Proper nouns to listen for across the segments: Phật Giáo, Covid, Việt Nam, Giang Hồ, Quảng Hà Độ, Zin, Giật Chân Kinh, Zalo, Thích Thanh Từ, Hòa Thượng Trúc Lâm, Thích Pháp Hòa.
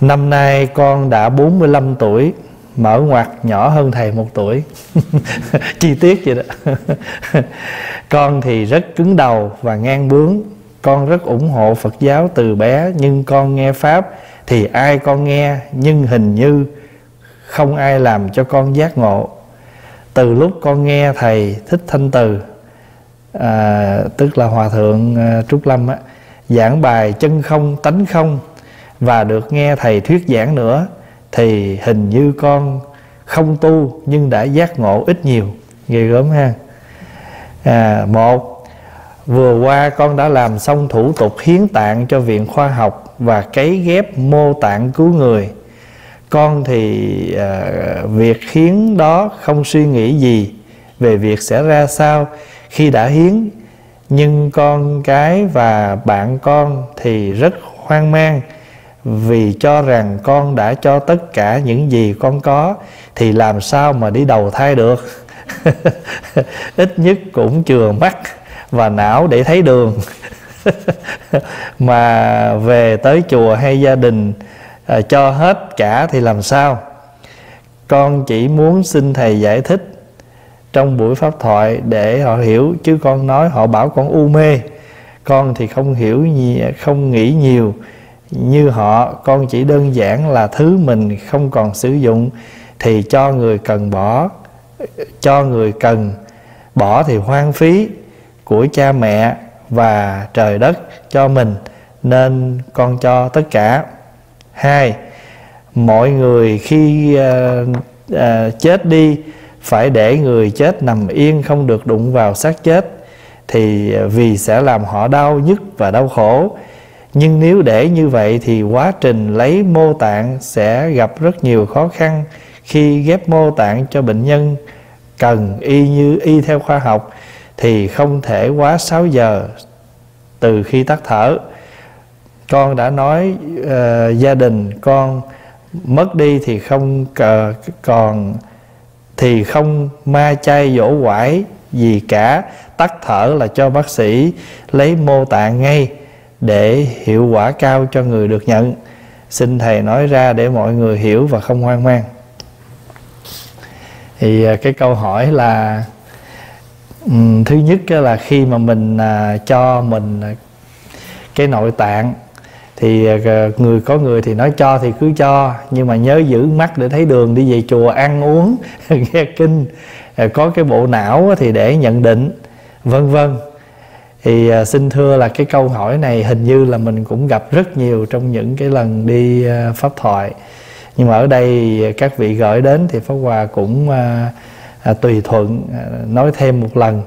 Năm nay con đã 45 tuổi, mở ngoặt nhỏ hơn thầy 1 tuổi. Chi tiết vậy đó. Con thì rất cứng đầu và ngang bướng. Con rất ủng hộ Phật giáo từ bé, nhưng con nghe Pháp thì ai con nghe, nhưng hình như không ai làm cho con giác ngộ. Từ lúc con nghe thầy Thích Thanh Từ, tức là Hòa Thượng Trúc Lâm á, giảng bài Chân Không Tánh Không, và được nghe thầy thuyết giảng nữa, thì hình như con không tu nhưng đã giác ngộ ít nhiều. Ghê gớm ha. Một, vừa qua con đã làm xong thủ tục hiến tạng cho Viện Khoa học và cấy ghép mô tạng cứu người. Con thì việc hiến đó không suy nghĩ gì về việc sẽ ra sao khi đã hiến, nhưng con cái và bạn con thì rất hoang mang, vì cho rằng con đã cho tất cả những gì con có thì làm sao mà đi đầu thai được. Ít nhất cũng chừa mắt và não để thấy đường. Mà về tới chùa hay gia đình cho hết cả thì làm sao. Con chỉ muốn xin thầy giải thích trong buổi pháp thoại để họ hiểu, chứ con nói họ bảo con u mê. Con thì không hiểu, không nghĩ nhiều như họ. Con chỉ đơn giản là thứ mình không còn sử dụng thì cho người cần bỏ, cho người cần bỏ thì hoang phí của cha mẹ và trời đất cho mình, nên con cho tất cả. Hai, mọi người khi chết đi phải để người chết nằm yên, không được đụng vào xác chết, thì vì sẽ làm họ đau nhức và đau khổ. Nhưng nếu để như vậy thì quá trình lấy mô tạng sẽ gặp rất nhiều khó khăn khi ghép mô tạng cho bệnh nhân cần y theo khoa học, thì không thể quá 6 giờ từ khi tắt thở. Con đã nói gia đình con mất đi thì không còn thì không ma chay dỗ quải gì cả, tắt thở là cho bác sĩ lấy mô tạng ngay để hiệu quả cao cho người được nhận. Xin thầy nói ra để mọi người hiểu và không hoang mang. Thì cái câu hỏi là thứ nhất là khi mà mình cho mình cái nội tạng thì người có người thì nói cho thì cứ cho, nhưng mà nhớ giữ mắt để thấy đường, đi về chùa ăn uống nghe kinh, có cái bộ não thì để nhận định, vân vân. Thì xin thưa là cái câu hỏi này hình như là mình cũng gặp rất nhiều trong những cái lần đi pháp thoại, nhưng mà ở đây các vị gửi đến thì Pháp Hòa cũng tùy thuận nói thêm một lần.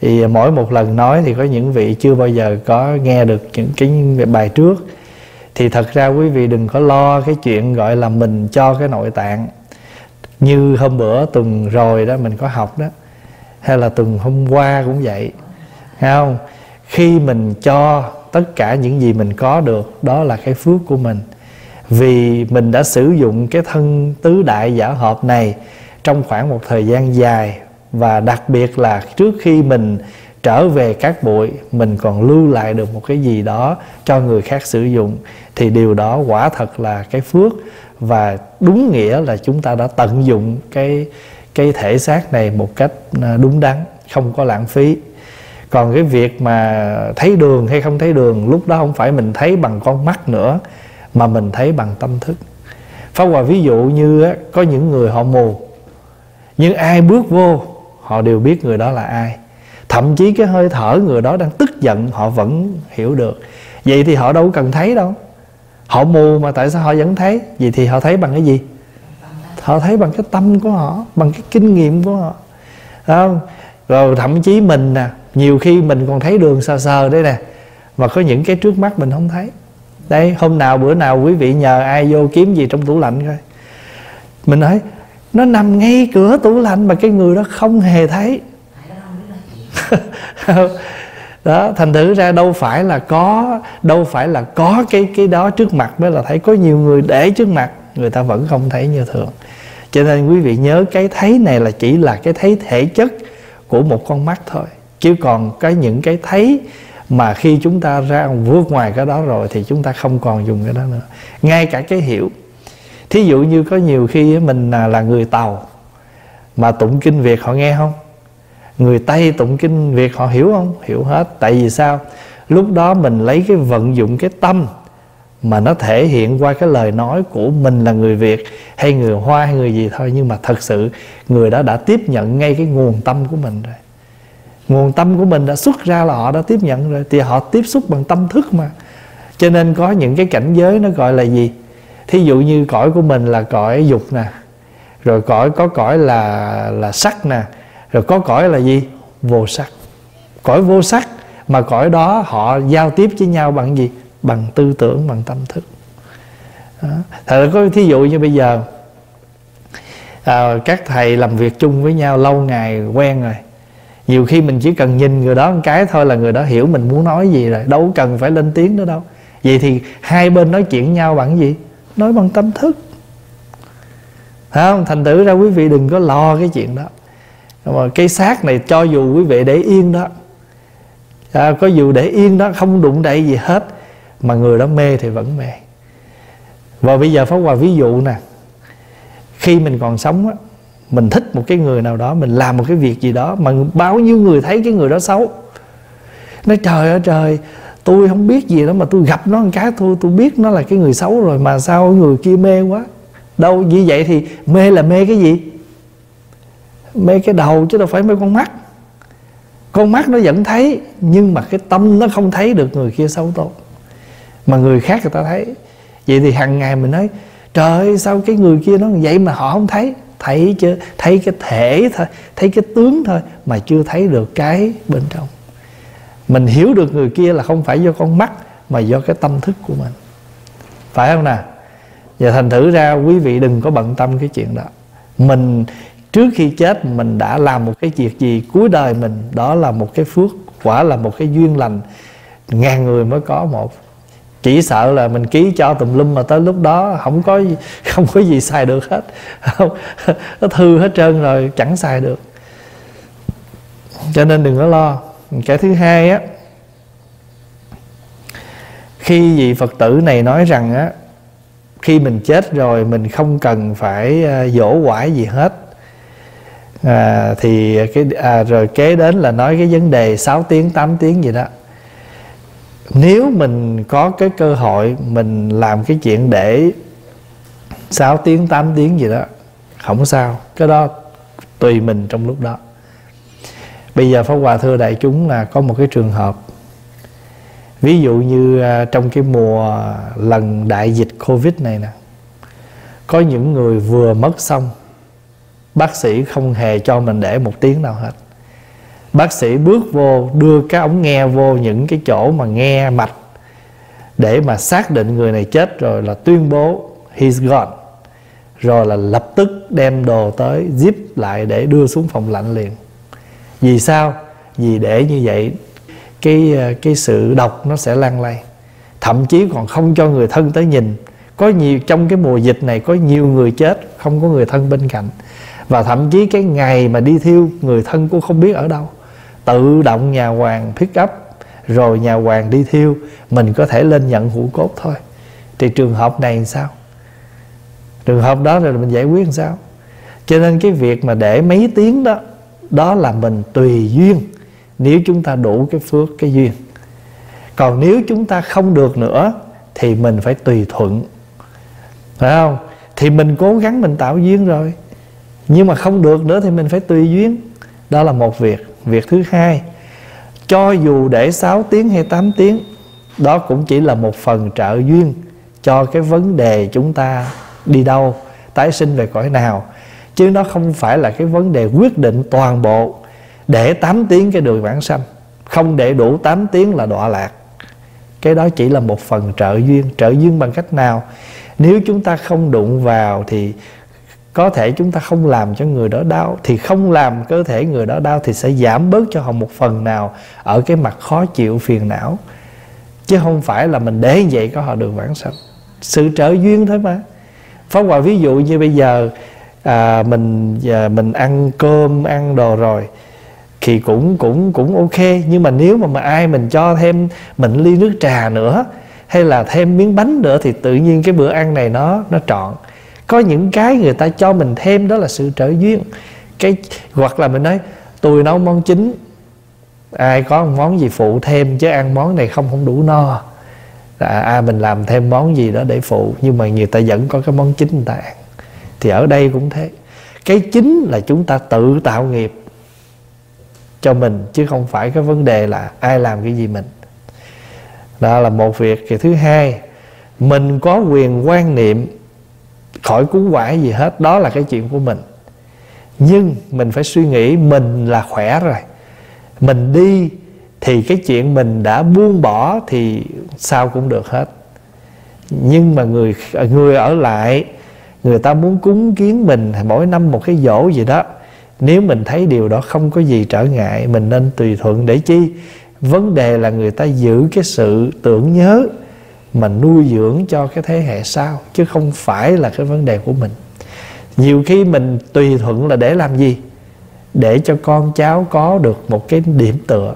Thì mỗi một lần nói thì có những vị chưa bao giờ có nghe được những cái bài trước, thì thật ra quý vị đừng có lo cái chuyện gọi là mình cho cái nội tạng. Như hôm bữa tuần rồi đó mình có học đó, hay là tuần hôm qua cũng vậy, thấy không? Khi mình cho tất cả những gì mình có được, đó là cái phước của mình, vì mình đã sử dụng cái thân tứ đại giả hợp này trong khoảng một thời gian dài. Và đặc biệt là trước khi mình trở về cát bụi, mình còn lưu lại được một cái gì đó cho người khác sử dụng, thì điều đó quả thật là cái phước. Và đúng nghĩa là chúng ta đã tận dụng cái thể xác này một cách đúng đắn, không có lãng phí. Còn cái việc mà thấy đường hay không thấy đường, lúc đó không phải mình thấy bằng con mắt nữa, mà mình thấy bằng tâm thức. Pháp Hòa ví dụ như có những người họ mù, nhưng ai bước vô họ đều biết người đó là ai. Thậm chí cái hơi thở người đó đang tức giận họ vẫn hiểu được. Vậy thì họ đâu cần thấy đâu. Họ mù mà tại sao họ vẫn thấy? Vậy thì họ thấy bằng cái gì? Họ thấy bằng cái tâm của họ, bằng cái kinh nghiệm của họ. Đúng không? Rồi thậm chí mình nè, nhiều khi mình còn thấy đường sờ sờ đấy nè, mà có những cái trước mắt mình không thấy. Đây, hôm nào bữa nào quý vị nhờ ai vô kiếm gì trong tủ lạnh coi, mình nói nó nằm ngay cửa tủ lạnh mà cái người đó không hề thấy. Đó, thành thử ra đâu phải là có cái đó trước mặt mới là thấy. Có nhiều người để trước mặt người ta vẫn không thấy như thường. Cho nên quý vị nhớ cái thấy này là chỉ là cái thấy thể chất của một con mắt thôi, chứ còn cái những cái thấy Mà khi chúng ta ra vượt ngoài cái đó rồi thì chúng ta không còn dùng cái đó nữa. Ngay cả cái hiểu, thí dụ như có nhiều khi mình là người Tàu mà tụng kinh Việt họ nghe không? Người Tây tụng kinh Việt họ hiểu không? Hiểu hết. Tại vì sao? Lúc đó mình lấy cái vận dụng cái tâm mà nó thể hiện qua cái lời nói của mình là người Việt hay người Hoa hay người gì thôi, nhưng mà thật sự người đó đã tiếp nhận ngay cái nguồn tâm của mình rồi. Nguồn tâm của mình đã xuất ra là họ đã tiếp nhận rồi, thì họ tiếp xúc bằng tâm thức mà. Cho nên có những cái cảnh giới nó gọi là gì? Thí dụ như cõi của mình là cõi dục nè, rồi có cõi là sắc nè, rồi có cõi là gì? Vô sắc. Cõi vô sắc mà cõi đó họ giao tiếp với nhau bằng gì? Bằng tư tưởng, bằng tâm thức đó. Thật ra có thí dụ như bây giờ các thầy làm việc chung với nhau lâu ngày quen rồi, nhiều khi mình chỉ cần nhìn người đó một cái thôi là người đó hiểu mình muốn nói gì rồi, đâu cần phải lên tiếng nữa đâu. Vậy thì hai bên nói chuyện nhau bằng gì? Nói bằng tâm thức. Thấy không? Thành thử ra quý vị đừng có lo cái chuyện đó. Mà cái xác này cho dù quý vị để yên đó, có dù để yên đó không đụng đậy gì hết, mà người đó mê thì vẫn mê. Và bây giờ Pháp Hòa ví dụ nè, khi mình còn sống á, mình thích một cái người nào đó, mình làm một cái việc gì đó mà bao nhiêu người thấy cái người đó xấu, nói trời ơi trời, tôi không biết gì đó mà tôi gặp nó một cái tôi biết nó là cái người xấu rồi, mà sao người kia mê quá. Đâu như vậy thì mê là mê cái gì? Mê cái đầu chứ đâu phải mê con mắt. Con mắt nó vẫn thấy, nhưng mà cái tâm nó không thấy được người kia xấu tốt, mà người khác người ta thấy. Vậy thì hàng ngày mình nói trời ơi sao cái người kia nó vậy mà họ không thấy. Thấy chứ, thấy cái thể thôi, thấy cái tướng thôi, mà chưa thấy được cái bên trong. Mình hiểu được người kia là không phải do con mắt, mà do cái tâm thức của mình, phải không nè? Và thành thử ra quý vị đừng có bận tâm cái chuyện đó. Mình trước khi chết mình đã làm một cái việc gì, cuối đời mình đó là một cái phước, quả là một cái duyên lành, ngàn người mới có một. Chỉ sợ là mình ký cho tùm lum mà tới lúc đó không có gì xài được hết, nó thư hết trơn rồi, chẳng xài được. Cho nên đừng có lo. Cái thứ hai á, khi vị Phật tử này nói rằng á, khi mình chết rồi mình không cần phải dỗ quải gì hết, thì rồi kế đến là nói cái vấn đề 6 tiếng 8 tiếng gì đó. Nếu mình có cái cơ hội mình làm cái chuyện để 6 tiếng 8 tiếng gì đó không sao, cái đó tùy mình trong lúc đó. Bây giờ Pháp Hòa thưa đại chúng là có một cái trường hợp, ví dụ như trong cái mùa lần đại dịch Covid này nè, có những người vừa mất xong, bác sĩ không hề cho mình để một tiếng nào hết. Bác sĩ bước vô đưa cái ống nghe vô những cái chỗ mà nghe mạch để mà xác định người này chết rồi, là tuyên bố he's gone, rồi là lập tức đem đồ tới zip lại để đưa xuống phòng lạnh liền. Vì sao? Vì để như vậy cái sự độc nó sẽ lan lây. Thậm chí còn không cho người thân tới nhìn. Có nhiều, trong cái mùa dịch này có nhiều người chết không có người thân bên cạnh, và thậm chí cái ngày mà đi thiêu người thân cũng không biết ở đâu, tự động nhà hoàng pick up rồi nhà hoàng đi thiêu, mình có thể lên nhận hũ cốt thôi. Thì trường hợp này làm sao? Trường hợp đó rồi mình giải quyết làm sao? Cho nên cái việc mà để mấy tiếng đó, đó là mình tùy duyên, nếu chúng ta đủ cái phước, cái duyên. Còn nếu chúng ta không được nữa thì mình phải tùy thuận, phải không? Thì mình cố gắng mình tạo duyên rồi, nhưng mà không được nữa thì mình phải tùy duyên. Đó là một việc. Việc thứ hai, cho dù để 6 tiếng hay 8 tiếng, đó cũng chỉ là một phần trợ duyên cho cái vấn đề chúng ta đi đâu, tái sinh về cõi nào, chứ nó không phải là cái vấn đề quyết định toàn bộ. Để 8 tiếng cái đường vãng sanh, không để đủ 8 tiếng là đọa lạc. Cái đó chỉ là một phần trợ duyên. Trợ duyên bằng cách nào? Nếu chúng ta không đụng vào thì có thể chúng ta không làm cho người đó đau, thì không làm cơ thể người đó đau thì sẽ giảm bớt cho họ một phần nào ở cái mặt khó chịu, phiền não, chứ không phải là mình để vậy có họ được vãng sanh. Sự trợ duyên thôi mà. Pháp Hòa ví dụ như bây giờ mình ăn cơm, ăn đồ rồi, thì cũng ok. Nhưng mà nếu mà ai mình cho thêm mình ly nước trà nữa hay là thêm miếng bánh nữa thì tự nhiên cái bữa ăn này nó trọn. Có những cái người ta cho mình thêm đó là sự trợ duyên. Cái hoặc là mình nói tôi nấu món chính, ai có món gì phụ thêm, chứ ăn món này không đủ no. Mình làm thêm món gì đó để phụ, nhưng mà người ta vẫn có cái món chính người ta ăn. Thì ở đây cũng thế, cái chính là chúng ta tự tạo nghiệp cho mình, chứ không phải cái vấn đề là ai làm cái gì mình. Đó là một việc. Cái thứ hai, mình có quyền quan niệm khỏi cúng quải gì hết, đó là cái chuyện của mình. Nhưng mình phải suy nghĩ mình là khỏe rồi, mình đi thì cái chuyện mình đã buông bỏ thì sao cũng được hết. Nhưng mà người ở lại, người ta muốn cúng kiến mình mỗi năm một cái giỗ gì đó, nếu mình thấy điều đó không có gì trở ngại, mình nên tùy thuận để chi. Vấn đề là người ta giữ cái sự tưởng nhớ mà nuôi dưỡng cho cái thế hệ sau, chứ không phải là cái vấn đề của mình. Nhiều khi mình tùy thuận là để làm gì? Để cho con cháu có được một cái điểm tựa.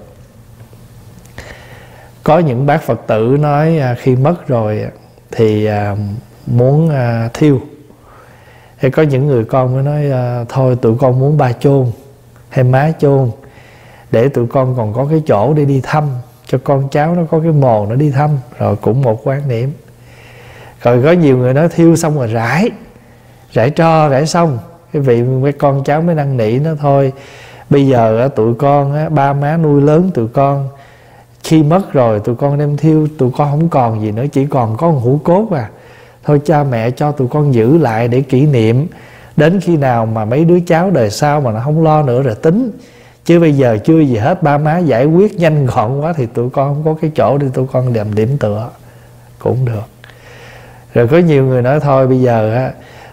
Có những bác Phật tử nói khi mất rồi thì muốn thiêu. Thì có những người con mới nói thôi tụi con muốn ba chôn hay má chôn, để tụi con còn có cái chỗ để đi thăm, cho con cháu nó có cái mồ nó đi thăm. Rồi cũng một quan niệm. Rồi có nhiều người nói thiêu xong rồi rải, rải tro, rải xong cái vị với con cháu mới năn nỉ nó thôi bây giờ tụi con ba má nuôi lớn tụi con, khi mất rồi tụi con đem thiêu tụi con không còn gì nữa, chỉ còn có một hũ cốt à. Thôi cha mẹ cho tụi con giữ lại để kỷ niệm, đến khi nào mà mấy đứa cháu đời sau mà nó không lo nữa rồi tính, chứ bây giờ chưa gì hết, ba má giải quyết nhanh gọn quá thì tụi con không có cái chỗ để tụi con làm điểm tựa cũng được. Rồi có nhiều người nói thôi bây giờ á,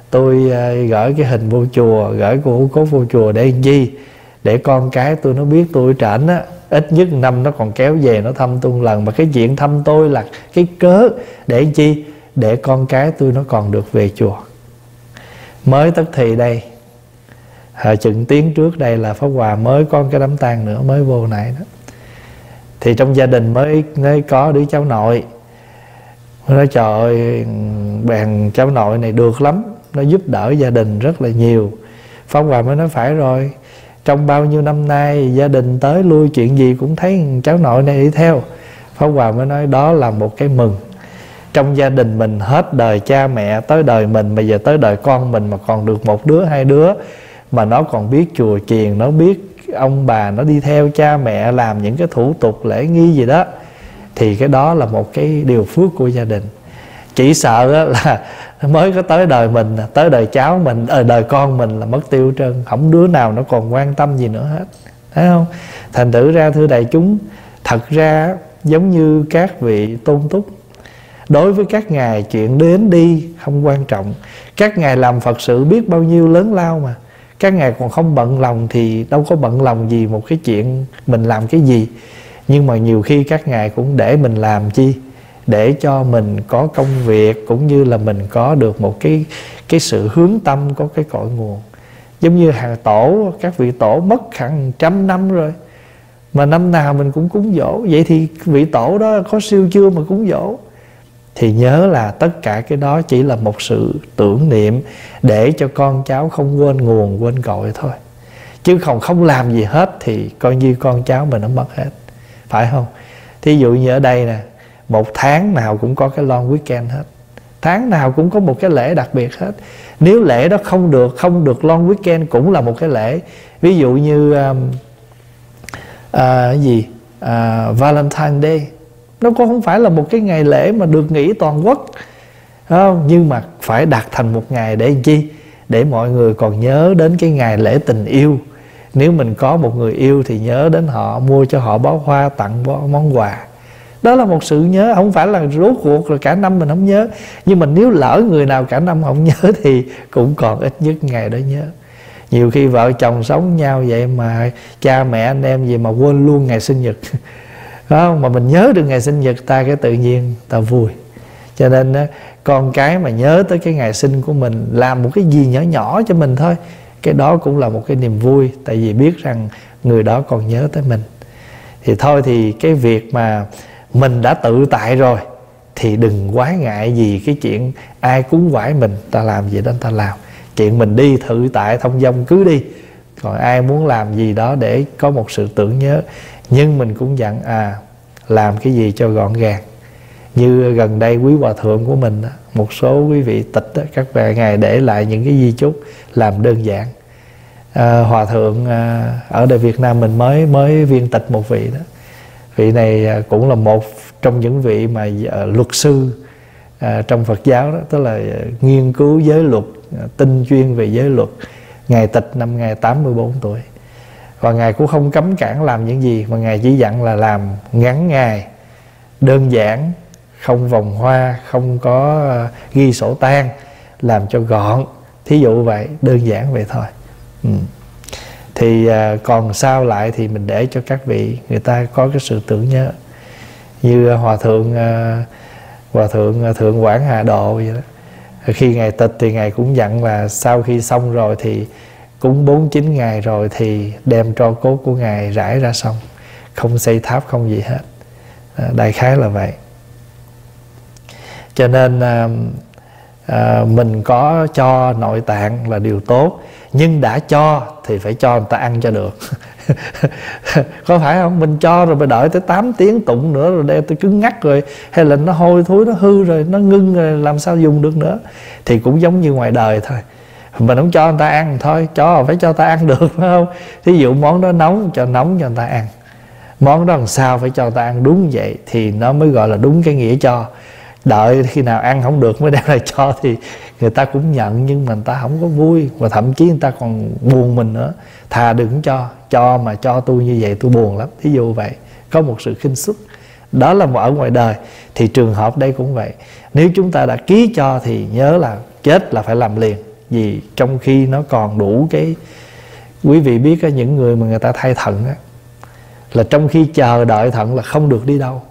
tôi gửi cái hình vô chùa, gửi cái hũ cốt vô chùa để làm gì? Để con cái tôi nó biết tôi trển á, ít nhất năm nó còn kéo về nó thăm tôi một lần. Mà cái chuyện thăm tôi là cái cớ để làm chi? Để con cái tôi nó còn được về chùa. Mới tức thì đây, chừng tiếng trước đây là Pháp Hòa mới có cái đám tang nữa, mới vô này đó. Thì trong gia đình mới có đứa cháu nội, nó nói trời ơi, bạn cháu nội này được lắm, nó giúp đỡ gia đình rất là nhiều. Pháp Hòa mới nói phải rồi, trong bao nhiêu năm nay gia đình tới lui chuyện gì cũng thấy cháu nội này đi theo. Pháp Hòa mới nói đó là một cái mừng. Trong gia đình mình hết đời cha mẹ tới đời mình, bây giờ tới đời con mình mà còn được một đứa hai đứa mà nó còn biết chùa chiền, nó biết ông bà, nó đi theo cha mẹ làm những cái thủ tục lễ nghi gì đó, thì cái đó là một cái điều phước của gia đình. Chỉ sợ là mới có tới đời mình, tới đời cháu mình, đời con mình là mất tiêu trơn, không đứa nào nó còn quan tâm gì nữa hết, thấy không? Thành thử ra thưa đại chúng, thật ra giống như các vị tôn túc, đối với các ngài chuyện đến đi không quan trọng. Các ngài làm Phật sự biết bao nhiêu lớn lao mà, các ngài còn không bận lòng thì đâu có bận lòng gì một cái chuyện mình làm cái gì. Nhưng mà nhiều khi các ngài cũng để mình làm chi? Để cho mình có công việc, cũng như là mình có được một cái sự hướng tâm, có cái cội nguồn. Giống như hàng tổ, các vị tổ mất hàng trăm năm rồi, mà năm nào mình cũng cúng dỗ. Vậy thì vị tổ đó có siêu chưa mà cúng dỗ? Thì nhớ là tất cả cái đó chỉ là một sự tưởng niệm, để cho con cháu không quên nguồn, quên cội thôi. Chứ không làm gì hết thì coi như con cháu mình nó mất hết, phải không? Thí dụ như ở đây nè, một tháng nào cũng có cái long weekend hết, tháng nào cũng có một cái lễ đặc biệt hết. Nếu lễ đó không được long weekend cũng là một cái lễ. Ví dụ như Valentine Day, nó cũng không phải là một cái ngày lễ mà được nghỉ toàn quốc, không? Nhưng mà phải đặt thành một ngày để làm chi? Để mọi người còn nhớ đến cái ngày lễ tình yêu. Nếu mình có một người yêu thì nhớ đến họ, mua cho họ bó hoa, tặng món quà. Đó là một sự nhớ, không phải là rốt cuộc rồi cả năm mình không nhớ. Nhưng mà nếu lỡ người nào cả năm không nhớ thì cũng còn ít nhất ngày đó nhớ. Nhiều khi vợ chồng sống nhau vậy mà cha mẹ anh em gì mà quên luôn ngày sinh nhật. Đó, mà mình nhớ được ngày sinh nhật ta, cái tự nhiên ta vui. Cho nên con cái mà nhớ tới cái ngày sinh của mình, làm một cái gì nhỏ nhỏ cho mình thôi, cái đó cũng là một cái niềm vui. Tại vì biết rằng người đó còn nhớ tới mình. Thì thôi thì cái việc mà mình đã tự tại rồi thì đừng quá ngại gì cái chuyện ai cúng quải mình, ta làm gì đó ta làm. Chuyện mình đi tự tại thông dong cứ đi. Còn ai muốn làm gì đó để có một sự tưởng nhớ. Nhưng mình cũng dặn làm cái gì cho gọn gàng. Như gần đây quý hòa thượng của mình, một số quý vị tịch, các ngài để lại những cái di chúc làm đơn giản. Hòa thượng ở đời Việt Nam mình mới viên tịch một vị đó. Vị này cũng là một trong những vị mà luật sư trong Phật giáo đó, tức là nghiên cứu giới luật, tinh chuyên về giới luật. Ngài tịch năm ngài 84 tuổi. Và ngài cũng không cấm cản làm những gì, mà ngài chỉ dặn là làm ngắn ngày, đơn giản, không vòng hoa, không có ghi sổ tang, làm cho gọn. Thí dụ vậy, đơn giản vậy thôi. Thì còn sao lại thì mình để cho các vị, người ta có cái sự tưởng nhớ. Như Hòa Thượng Quảng Hà Độ vậy đó. Khi ngài tịch thì ngài cũng dặn là sau khi xong rồi thì cúng 49 ngày rồi thì đem tro cốt của ngài rải ra sông, không xây tháp không gì hết. Đại khái là vậy. Cho nên mình có cho nội tạng là điều tốt, nhưng đã cho thì phải cho người ta ăn cho được. Có phải không? Mình cho rồi mà đợi tới 8 tiếng tụng nữa rồi đeo tôi cứ ngắt rồi, hay là nó hôi thối, nó hư rồi, nó ngưng rồi, làm sao dùng được nữa. Thì cũng giống như ngoài đời thôi, mình không cho người ta ăn thôi, cho phải cho người ta ăn được, phải không? Thí dụ món đó nóng cho người ta ăn, món đó làm sao phải cho người ta ăn đúng vậy thì nó mới gọi là đúng cái nghĩa cho. Đợi khi nào ăn không được mới đem lại cho thì người ta cũng nhận, nhưng mà người ta không có vui, và thậm chí người ta còn buồn mình nữa. Thà đừng cho mà cho tôi như vậy tôi buồn lắm. Thí dụ vậy, có một sự khinh suất. Đó là ở ngoài đời. Thì trường hợp đây cũng vậy. Nếu chúng ta đã ký cho thì nhớ là chết là phải làm liền. Vì trong khi nó còn đủ cái... Quý vị biết á, những người mà người ta thay thận á, là trong khi chờ đợi thận là không được đi đâu.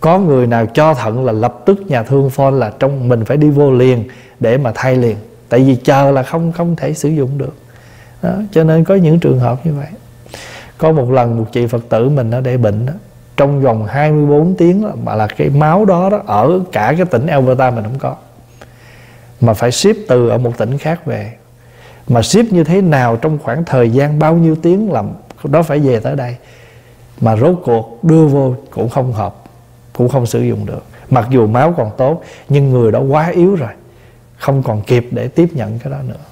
Có người nào cho thận là lập tức nhà thương phone là trong mình phải đi vô liền để mà thay liền. Tại vì chờ là không thể sử dụng được. Đó, cho nên có những trường hợp như vậy. Có một lần một chị Phật tử mình nó để bệnh đó, trong vòng 24 tiếng mà là cái máu đó ở cả cái tỉnh Alberta mình không có, mà phải ship từ ở một tỉnh khác về. Mà ship như thế nào, trong khoảng thời gian bao nhiêu tiếng là nó phải về tới đây. Mà rốt cuộc đưa vô cũng không hợp, cũng không sử dụng được. Mặc dù máu còn tốt, nhưng người đó quá yếu rồi, không còn kịp để tiếp nhận cái đó nữa.